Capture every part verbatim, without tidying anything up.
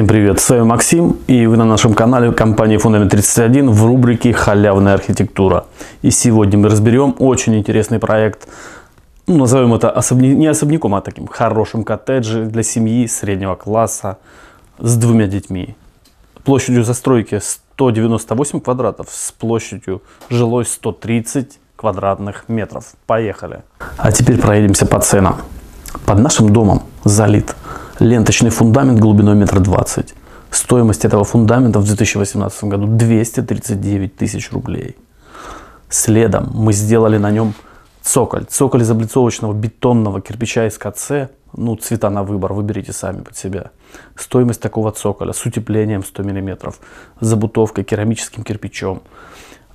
Всем привет, с вами Максим, и вы на нашем канале компании Фундамент тридцать один в рубрике «Халявная архитектура». И сегодня мы разберем очень интересный проект, ну, назовем это особня... не особняком, а таким хорошим коттеджем для семьи среднего класса с двумя детьми. Площадью застройки сто девяносто восемь квадратов с площадью жилой сто тридцать квадратных метров. Поехали! А теперь проедемся по ценам. Под нашим домом залит ленточный фундамент глубиной метр двадцать. Стоимость этого фундамента в две тысячи восемнадцатом году двести тридцать девять тысяч рублей. Следом мы сделали на нем цоколь. Цоколь из облицовочного бетонного кирпича эс ка цэ. Ну, цвета на выбор, выберите сами под себя. Стоимость такого цоколя с утеплением сто миллиметров, забутовкой керамическим кирпичом,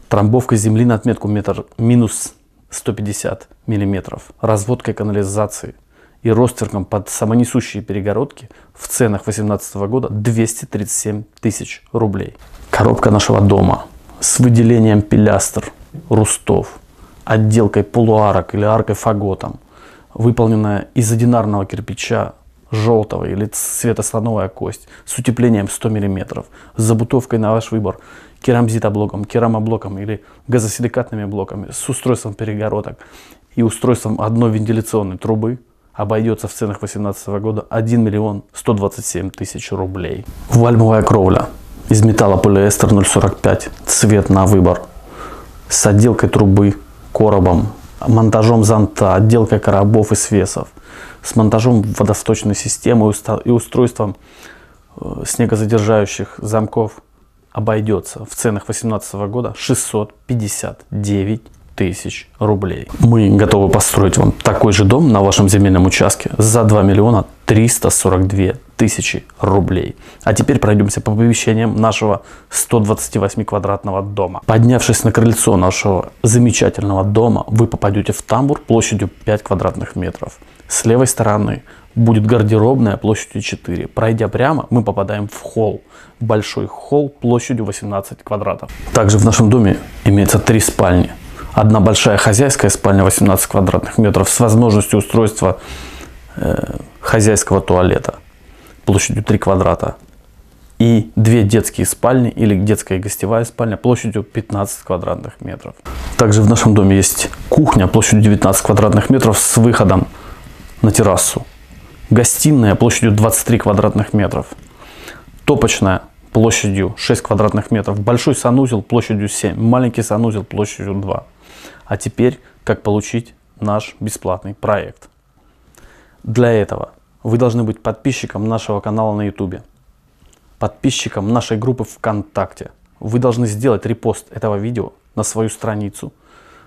трамбовкой земли на отметку метр минус сто пятьдесят миллиметров, разводкой канализации и ростверком под самонесущие перегородки в ценах две тысячи восемнадцатого года двести тридцать семь тысяч рублей. Коробка нашего дома с выделением пилястр, рустов, отделкой полуарок или аркой фаготом, выполненная из одинарного кирпича желтого или цвета слоновая кость с утеплением сто миллиметров, с забутовкой на ваш выбор керамзитоблоком, керамоблоком или газосиликатными блоками, с устройством перегородок и устройством одной вентиляционной трубы, обойдется в ценах две тысячи восемнадцатого года один миллион сто двадцать семь тысяч рублей. Вальмовая кровля из металлополиэстер ноль сорок пять, цвет на выбор, с отделкой трубы, коробом, монтажом зонта, отделкой коробов и свесов, с монтажом водосточной системы и устройством снегозадержающих замков, обойдется в ценах две тысячи восемнадцатого года шестьсот пятьдесят девять тысяч рублей. Мы готовы построить вам такой же дом на вашем земельном участке за два миллиона триста сорок две тысячи рублей. А теперь пройдемся по помещениям нашего сто двадцати восьми квадратного дома. Поднявшись на крыльцо нашего замечательного дома, вы попадете в тамбур площадью пять квадратных метров. С левой стороны будет гардеробная площадью четыре. Пройдя прямо, мы попадаем в холл. Большой холл площадью восемнадцать квадратов. Также в нашем доме имеется три спальни. Одна большая хозяйская спальня восемнадцать квадратных метров с возможностью устройства э, хозяйского туалета площадью три квадрата. И две детские спальни или детская и гостевая спальня площадью пятнадцать квадратных метров. Также в нашем доме есть кухня площадью девятнадцать квадратных метров с выходом на террасу. Гостиная площадью двадцать три квадратных метров. Топочная площадью шесть квадратных метров. Большой санузел площадью семь. Маленький санузел площадью два. А теперь, как получить наш бесплатный проект. Для этого вы должны быть подписчиком нашего канала на YouTube, подписчиком нашей группы ВКонтакте. Вы должны сделать репост этого видео на свою страницу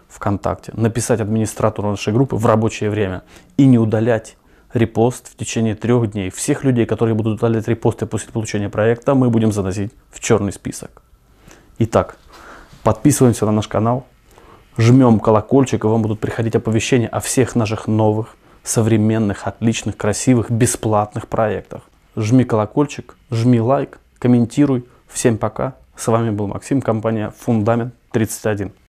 ВКонтакте, написать администратору нашей группы в рабочее время и не удалять репост в течение трех дней. Всех людей, которые будут удалять репосты после получения проекта, мы будем заносить в черный список. Итак, подписываемся на наш канал. Жмем колокольчик, и вам будут приходить оповещения о всех наших новых, современных, отличных, красивых, бесплатных проектах. Жми колокольчик, жми лайк, комментируй. Всем пока. С вами был Максим, компания Фундамент тридцать один.